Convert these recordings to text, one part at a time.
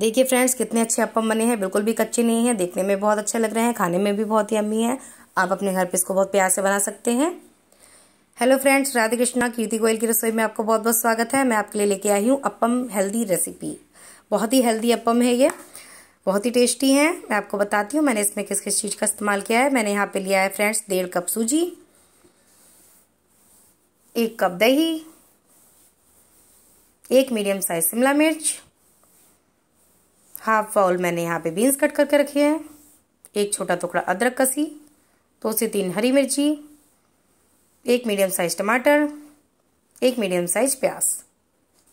देखिए फ्रेंड्स कितने अच्छे अपम बने हैं, बिल्कुल भी कच्चे नहीं है, देखने में बहुत अच्छे लग रहे हैं, खाने में भी बहुत यम्मी है। आप अपने घर पे इसको बहुत प्यार से बना सकते हैं। हेलो फ्रेंड्स, राधे कृष्णा, कीर्ति गोयल की रसोई में आपको बहुत बहुत स्वागत है। मैं आपके लिए लेके आई हूँ अपम हेल्दी रेसिपी। बहुत ही हेल्दी अपम है ये, बहुत ही टेस्टी है। मैं आपको बताती हूँ मैंने इसमें किस किस चीज़ का इस्तेमाल किया है। मैंने यहाँ पे लिया है फ्रेंड्स 1.5 कप सूजी, 1 कप दही, 1 मीडियम साइज शिमला मिर्च, ½ बाउल मैंने यहाँ पे बीन्स कट करके रखे हैं, 1 छोटा टुकड़ा अदरक कसी, 2 से 3 हरी मिर्ची, 1 मीडियम साइज टमाटर, 1 मीडियम साइज प्याज।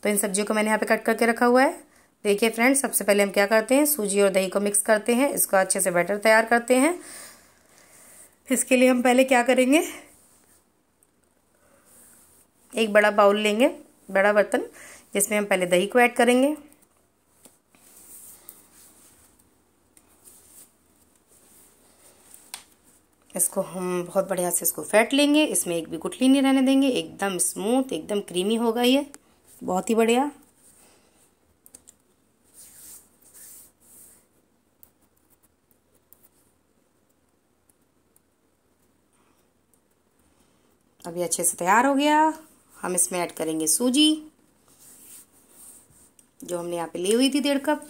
तो इन सब्जियों को मैंने यहाँ पे कट करके रखा हुआ है। देखिए फ्रेंड्स, सबसे पहले हम क्या करते हैं, सूजी और दही को मिक्स करते हैं, इसको अच्छे से बैटर तैयार करते हैं। इसके लिए हम पहले क्या करेंगे, एक बड़ा बाउल लेंगे, बड़ा बर्तन, जिसमें हम पहले दही को ऐड करेंगे। इसको हम बहुत बढ़िया से इसको फेंट लेंगे, इसमें एक भी गुठली नहीं रहने देंगे, एकदम स्मूथ, एकदम क्रीमी होगा ये, बहुत ही बढ़िया। अभी अच्छे से तैयार हो गया। हम इसमें ऐड करेंगे सूजी, जो हमने यहाँ पे ली हुई थी 1.5 कप।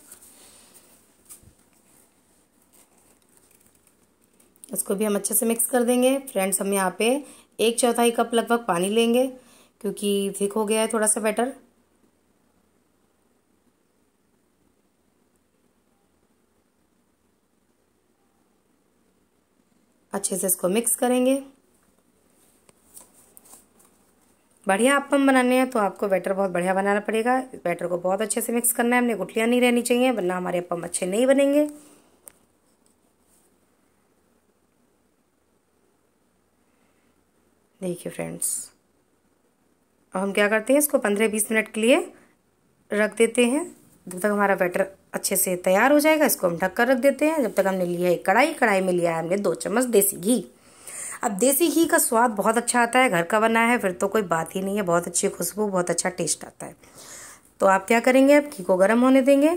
इसको भी हम अच्छे से मिक्स कर देंगे। फ्रेंड्स, हम यहाँ पे 1/4 कप लगभग पानी लेंगे, क्योंकि थिक हो गया है थोड़ा सा बैटर। अच्छे से इसको मिक्स करेंगे। बढ़िया अप्पम बनाने हैं तो आपको बैटर बहुत बढ़िया बनाना पड़ेगा। बैटर को बहुत अच्छे से मिक्स करना है, हमने गुठलियाँ नहीं रहनी चाहिए, वरना हमारे अप्पम अच्छे नहीं बनेंगे। देखिए फ्रेंड्स, अब हम क्या करते हैं, इसको 15-20 मिनट के लिए रख देते हैं, जब तक हमारा बैटर अच्छे से तैयार हो जाएगा। इसको हम ढक कर रख देते हैं। जब तक हमने लिया है एक कढ़ाई, कढ़ाई में लिया है हमने 2 चम्मच देसी घी। अब देसी घी का स्वाद बहुत अच्छा आता है, घर का बना है फिर तो कोई बात ही नहीं है, बहुत अच्छी खुशबू, बहुत अच्छा टेस्ट आता है। तो आप क्या करेंगे, आप घी को गर्म होने देंगे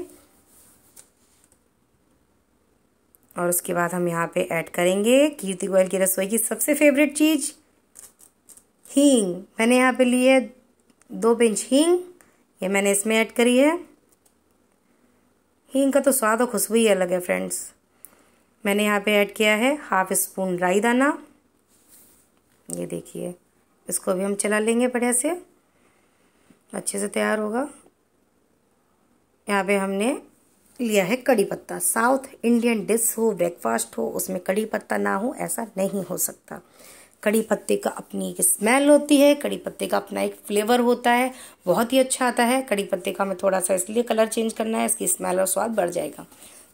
और उसके बाद हम यहाँ पे ऐड करेंगे कीर्ति गोयल की रसोई की सबसे फेवरेट चीज़, हींग। मैंने यहाँ पे ली है 2 पिंच हींग, ये मैंने इसमें ऐड करी है। हींग का तो स्वाद और खुशबू ही अलग है फ्रेंड्स। मैंने यहाँ पे ऐड किया है 1/2 स्पून राई दाना, ये देखिए। इसको भी हम चला लेंगे, बढ़िया से अच्छे से तैयार होगा। यहाँ पे हमने लिया है कड़ी पत्ता। साउथ इंडियन डिश हो, ब्रेकफास्ट हो, उसमें कड़ी पत्ता ना हो ऐसा नहीं हो सकता। कड़ी पत्ते का अपनी एक स्मेल होती है, कड़ी पत्ते का अपना एक फ्लेवर होता है, बहुत ही अच्छा आता है। कड़ी पत्ते का हमें थोड़ा सा इसलिए कलर चेंज करना है, इसकी स्मेल और स्वाद बढ़ जाएगा।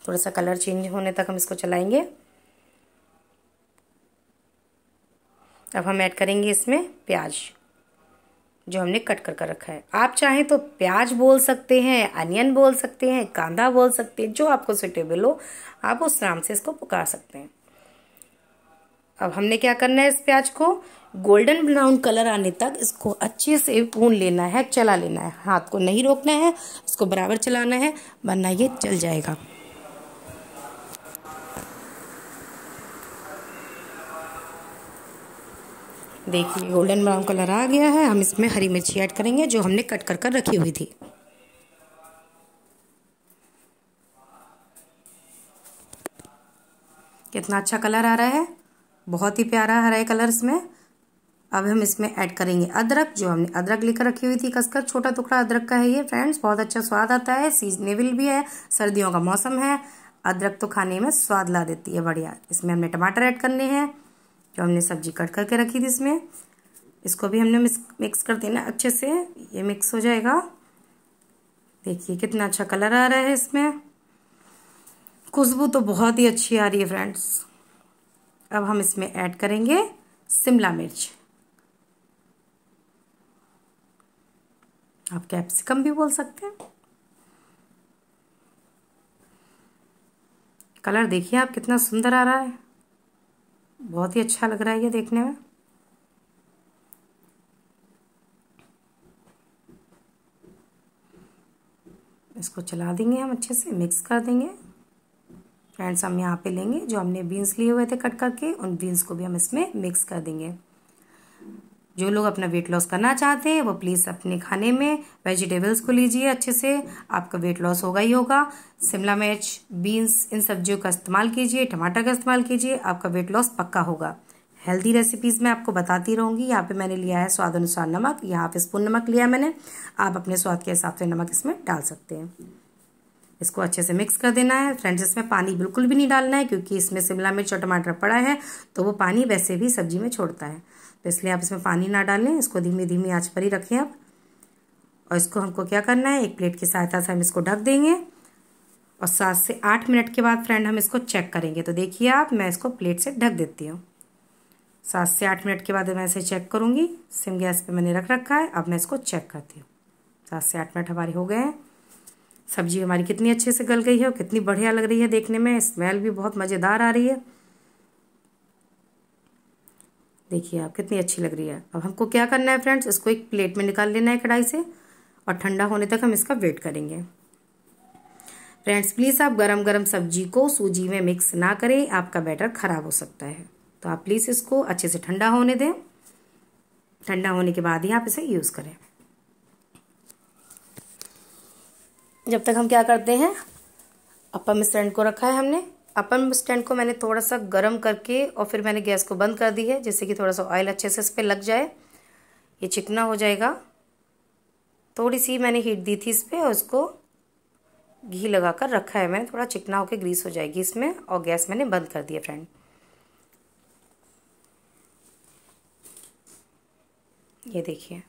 थोड़ा सा कलर चेंज होने तक हम इसको चलाएंगे। अब हम ऐड करेंगे इसमें प्याज, जो हमने कट करके रखा है। आप चाहें तो प्याज बोल सकते हैं, अनियन बोल सकते हैं, कांदा बोल सकते हैं, जो आपको सूटेबल हो आप उस नाम से इसको पुकार सकते हैं। अब हमने क्या करना है, इस प्याज को गोल्डन ब्राउन कलर आने तक इसको अच्छे से भून लेना है, चला लेना है, हाथ को नहीं रोकना है, इसको बराबर चलाना है, वरना ये जल जाएगा। देखिए गोल्डन ब्राउन कलर आ गया है। हम इसमें हरी मिर्ची ऐड करेंगे, जो हमने कट कर रखी हुई थी। कितना अच्छा कलर आ रहा है, बहुत ही प्यारा हरा कलर इसमें। अब हम इसमें ऐड करेंगे अदरक, जो हमने अदरक लेकर रखी हुई थी कसकर, छोटा टुकड़ा अदरक का है ये फ्रेंड्स, बहुत अच्छा स्वाद आता है, सीजनेबल भी है, सर्दियों का मौसम है, अदरक तो खाने में स्वाद ला देती है, बढ़िया। इसमें हमने टमाटर ऐड करने हैं, जो हमने सब्जी कट करके रखी थी इसमें। इसको भी हमने मिक्स कर देना अच्छे से, ये मिक्स हो जाएगा। देखिए कितना अच्छा कलर आ रहा है इसमें, खुशबू तो बहुत ही अच्छी आ रही है फ्रेंड्स। अब हम इसमें ऐड करेंगे शिमला मिर्च, आप कैप्सिकम भी बोल सकते हैं। कलर देखिए आप कितना सुंदर आ रहा है, बहुत ही अच्छा लग रहा है ये देखने में। इसको इसको चला देंगे हम, अच्छे से मिक्स कर देंगे। फ्रेंड्स हम यहाँ पे लेंगे जो हमने बीन्स लिए हुए थे कट करके, उन बीन्स को भी हम इसमें मिक्स कर देंगे। जो लोग अपना वेट लॉस करना चाहते हैं वो प्लीज़ अपने खाने में वेजिटेबल्स को लीजिए अच्छे से, आपका वेट लॉस होगा ही होगा। शिमला मिर्च, बीन्स, इन सब्जियों का इस्तेमाल कीजिए, टमाटर का इस्तेमाल कीजिए, आपका वेट लॉस पक्का होगा। हेल्दी रेसिपीज़ मैं आपको बताती रहूँगी। यहाँ पे मैंने लिया है स्वाद अनुसार नमक, यहाँ पे स्पून नमक लिया मैंने, आप अपने स्वाद के हिसाब से नमक इसमें डाल सकते हैं। इसको अच्छे से मिक्स कर देना है। फ्रेंड्स इसमें पानी बिल्कुल भी नहीं डालना है, क्योंकि इसमें शिमला मिर्च और टमाटर पड़ा है तो वो पानी वैसे भी सब्जी में छोड़ता है, तो इसलिए आप इसमें पानी ना डालें। इसको धीमी धीमी आँच पर ही रखें आप। और इसको हमको क्या करना है, एक प्लेट की सहायता से हम इसको ढक देंगे और 7 से 8 मिनट के बाद फ्रेंड हम इसको चेक करेंगे। तो देखिए आप, मैं इसको प्लेट से ढक देती हूँ। 7 से 8 मिनट के बाद मैं इसे चेक करूँगी। सिम गैस पे मैंने रख रखा है, अब मैं इसको चेक करती हूँ। 7 से 8 मिनट हमारे हो गए हैं। सब्जी हमारी कितनी अच्छे से गल गई है और कितनी बढ़िया लग रही है देखने में, स्मेल भी बहुत मज़ेदार आ रही है। देखिए आप कितनी अच्छी लग रही है। अब हमको क्या करना है फ्रेंड्स, इसको एक प्लेट में निकाल लेना है कढ़ाई से और ठंडा होने तक हम इसका वेट करेंगे। फ्रेंड्स प्लीज़ आप गरम गरम सब्जी को सूजी में मिक्स ना करें, आपका बैटर ख़राब हो सकता है। तो आप प्लीज़ इसको अच्छे से ठंडा होने दें, ठंडा होने के बाद ही आप इसे यूज़ करें। जब तक हम क्या करते हैं, अप्पम स्टैंड को रखा है हमने। अप्पम स्टैंड को मैंने थोड़ा सा गर्म करके और फिर मैंने गैस को बंद कर दी है, जिससे कि थोड़ा सा ऑयल अच्छे से इस पर लग जाए, ये चिकना हो जाएगा। थोड़ी सी मैंने हीट दी थी इस पर और इसको घी लगा कर रखा है मैंने, थोड़ा चिकना होकर ग्रीस हो जाएगी इसमें, और गैस मैंने बंद कर दिया फ्रेंड। ये देखिए,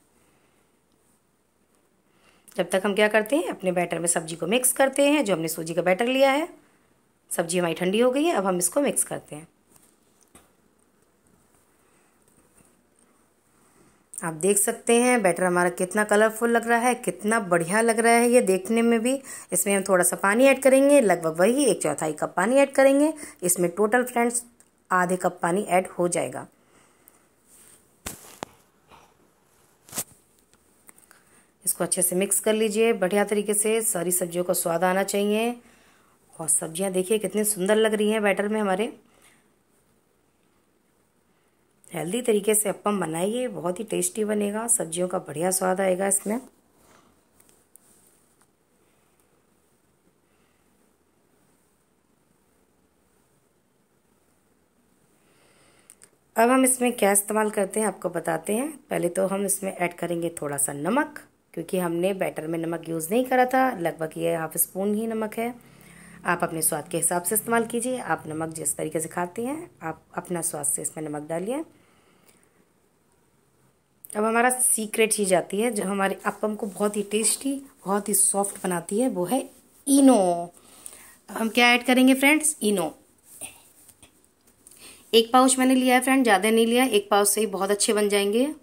जब तक हम क्या करते हैं, अपने बैटर में सब्जी को मिक्स करते हैं। जो हमने सूजी का बैटर लिया है, सब्जी हमारी ठंडी हो गई है, अब हम इसको मिक्स करते हैं। आप देख सकते हैं बैटर हमारा कितना कलरफुल लग रहा है, कितना बढ़िया लग रहा है ये देखने में भी। इसमें हम थोड़ा सा पानी ऐड करेंगे, लगभग वही 1/4 कप पानी ऐड करेंगे। इसमें टोटल फ्रेंड्स आधे कप पानी ऐड हो जाएगा। इसको अच्छे से मिक्स कर लीजिए बढ़िया तरीके से, सारी सब्जियों का स्वाद आना चाहिए। और सब्जियां देखिए कितनी सुंदर लग रही हैं बैटर में हमारे। हेल्दी तरीके से अप्पम बनाइए, बहुत ही टेस्टी बनेगा, सब्जियों का बढ़िया स्वाद आएगा इसमें। अब हम इसमें क्या इस्तेमाल करते हैं आपको बताते हैं। पहले तो हम इसमें ऐड करेंगे थोड़ा सा नमक, क्योंकि हमने बैटर में नमक यूज़ नहीं करा था, लगभग ये 1/2 स्पून ही नमक है। आप अपने स्वाद के हिसाब से इस्तेमाल कीजिए, आप नमक जिस तरीके से खाते हैं आप अपना स्वाद से इसमें नमक डालिए। अब हमारा सीक्रेट चीज़ आती है जो हमारे अप्पम को बहुत ही टेस्टी, बहुत ही सॉफ्ट बनाती है, वो है इनो। हम क्या ऐड करेंगे फ्रेंड्स, इनो 1 पाउच मैंने लिया है फ्रेंड, ज़्यादा नहीं लिया, 1 पाउच से ही बहुत अच्छे बन जाएंगे।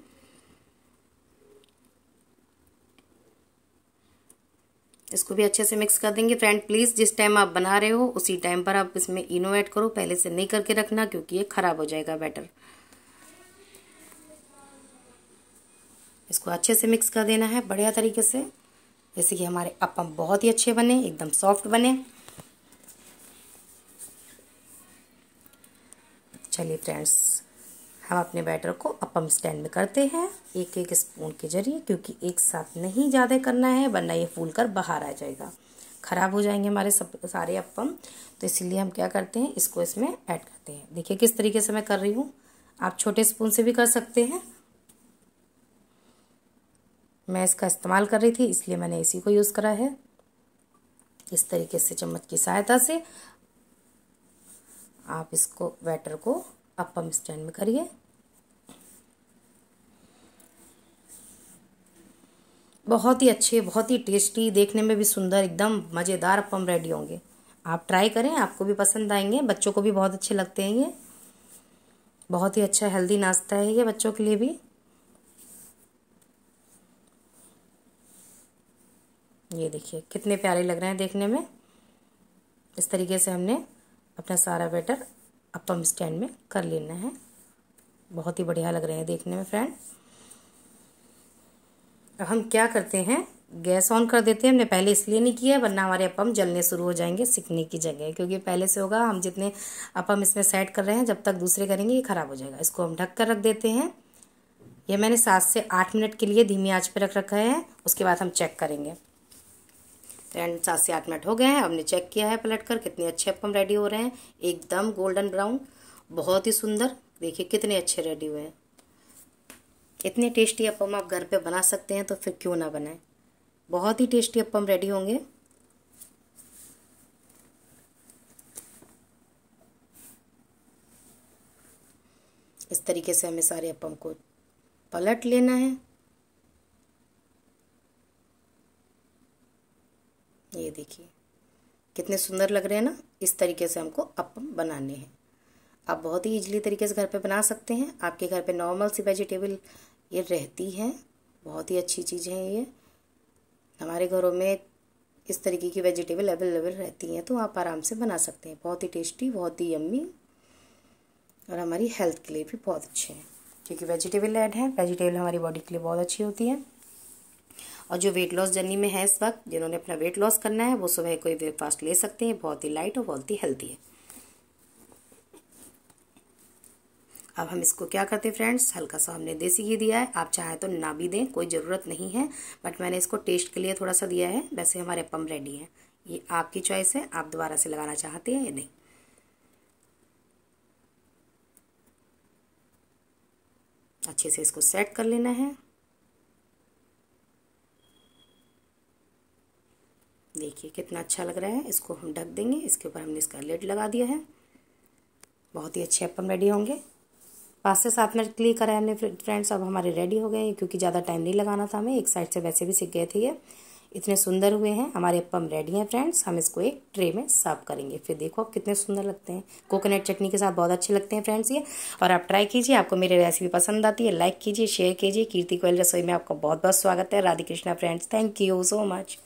इसको भी अच्छे से मिक्स कर देंगे फ्रेंड। प्लीज़ जिस टाइम आप बना रहे हो उसी टाइम पर आप इसमें इनो ऐड करो, पहले से नहीं करके रखना, क्योंकि ये ख़राब हो जाएगा बैटर। इसको अच्छे से मिक्स कर देना है बढ़िया तरीके से, जैसे कि हमारे अप्पम बहुत ही अच्छे बने, एकदम सॉफ्ट बने। चलिए फ्रेंड्स हम अपने बैटर को अप्पम स्टैंड में करते हैं 1-1 स्पून के जरिए, क्योंकि एक साथ नहीं ज़्यादा करना है, वरना ये फूल कर बाहर आ जाएगा, ख़राब हो जाएंगे हमारे सारे अप्पम। तो इसलिए हम क्या करते हैं, इसको इसमें ऐड करते हैं। देखिए किस तरीके से मैं कर रही हूँ, आप छोटे स्पून से भी कर सकते हैं। मैं इसका इस्तेमाल कर रही थी इसलिए मैंने इसी को यूज़ करा है। इस तरीके से चम्मच की सहायता से आप इसको बैटर को अप्पम स्टैंड में करिए। बहुत ही अच्छे, बहुत ही टेस्टी, देखने में भी सुंदर, एकदम मज़ेदार अप्पम रेडी होंगे। आप ट्राई करें, आपको भी पसंद आएंगे, बच्चों को भी बहुत अच्छे लगते हैं। ये बहुत ही अच्छा हेल्दी नाश्ता है ये बच्चों के लिए भी। ये देखिए कितने प्यारे लग रहे हैं देखने में। इस तरीके से हमने अपना सारा बैटर अप्पम स्टैंड में कर लेना है। बहुत ही बढ़िया लग रहे हैं देखने में फ्रेंड। अब हम क्या करते हैं, गैस ऑन कर देते हैं। हमने पहले इसलिए नहीं किया है वरना हमारे अपम जलने शुरू हो जाएंगे सिकने की जगह, क्योंकि पहले से होगा। हम जितने अपम इसमें सेट कर रहे हैं जब तक दूसरे करेंगे ये ख़राब हो जाएगा। इसको हम ढक कर रख देते हैं। ये मैंने 7 से 8 मिनट के लिए धीमी आंच पर रख रखा है। उसके बाद हम चेक करेंगे। फ्रेंड 7 से 8 मिनट हो गए हैं। हमने चेक किया है पलट कर, कितने अच्छे अपम रेडी हो रहे हैं, एकदम गोल्डन ब्राउन, बहुत ही सुंदर। देखिए कितने अच्छे रेडी हुए हैं। इतने टेस्टी अपम आप घर पे बना सकते हैं तो फिर क्यों ना बनाएं। बहुत ही टेस्टी अपम रेडी होंगे। इस तरीके से हमें सारे अपम को पलट लेना है। ये देखिए कितने सुंदर लग रहे हैं ना। इस तरीके से हमको अपम बनाने हैं। आप बहुत ही इजीली तरीके से घर पे बना सकते हैं। आपके घर पे नॉर्मल सी वेजिटेबल ये रहती है, बहुत ही अच्छी चीज़ है ये। हमारे घरों में इस तरीके की वेजिटेबल अवेलेबल रहती हैं तो आप आराम से बना सकते हैं। बहुत ही टेस्टी, बहुत ही यम्मी और हमारी हेल्थ के लिए भी बहुत अच्छे हैं, क्योंकि वेजिटेबल ऐड हैं। वेजिटेबल हमारी बॉडी के लिए बहुत अच्छी होती है। और जो वेट लॉस जर्नी में है इस वक्त, जिन्होंने अपना वेट लॉस करना है, वो सुबह कोई ब्रेकफास्ट ले सकते हैं। बहुत ही लाइट और बहुत ही हेल्दी है। अब हम इसको क्या करते हैं फ्रेंड्स, हल्का सा हमने देसी घी दिया है। आप चाहें तो ना भी दें, कोई ज़रूरत नहीं है, बट मैंने इसको टेस्ट के लिए थोड़ा सा दिया है। वैसे हमारे अपम रेडी हैं। ये आपकी चॉइस है, आप दोबारा से लगाना चाहते हैं या नहीं। अच्छे से इसको सेट कर लेना है। देखिए कितना अच्छा लग रहा है। इसको हम ढक देंगे। इसके ऊपर हमने इसका लिड लगा दिया है। बहुत ही अच्छे अपम रेडी होंगे। 5 से 7 मिनट के लिए करा है हमने फ्रेंड्स। अब हमारे रेडी हो गए हैं, क्योंकि ज़्यादा टाइम नहीं लगाना था हमें। एक साइड से वैसे भी सिक गए थे ये। इतने सुंदर हुए हैं हमारे अपम रेडी हैं फ्रेंड्स। हम इसको एक ट्रे में सर्व करेंगे। फिर देखो आप कितने सुंदर लगते हैं। कोकोनट चटनी के साथ बहुत अच्छे लगते हैं फ्रेंड्स ये। और आप ट्राई कीजिए। आपको मेरी रेसिपी पसंद आती है लाइक कीजिए, शेयर कीजिए। कीर्ति गोयल रसोई में आपका बहुत बहुत स्वागत है। Radhe Krishna friends, thank you so much.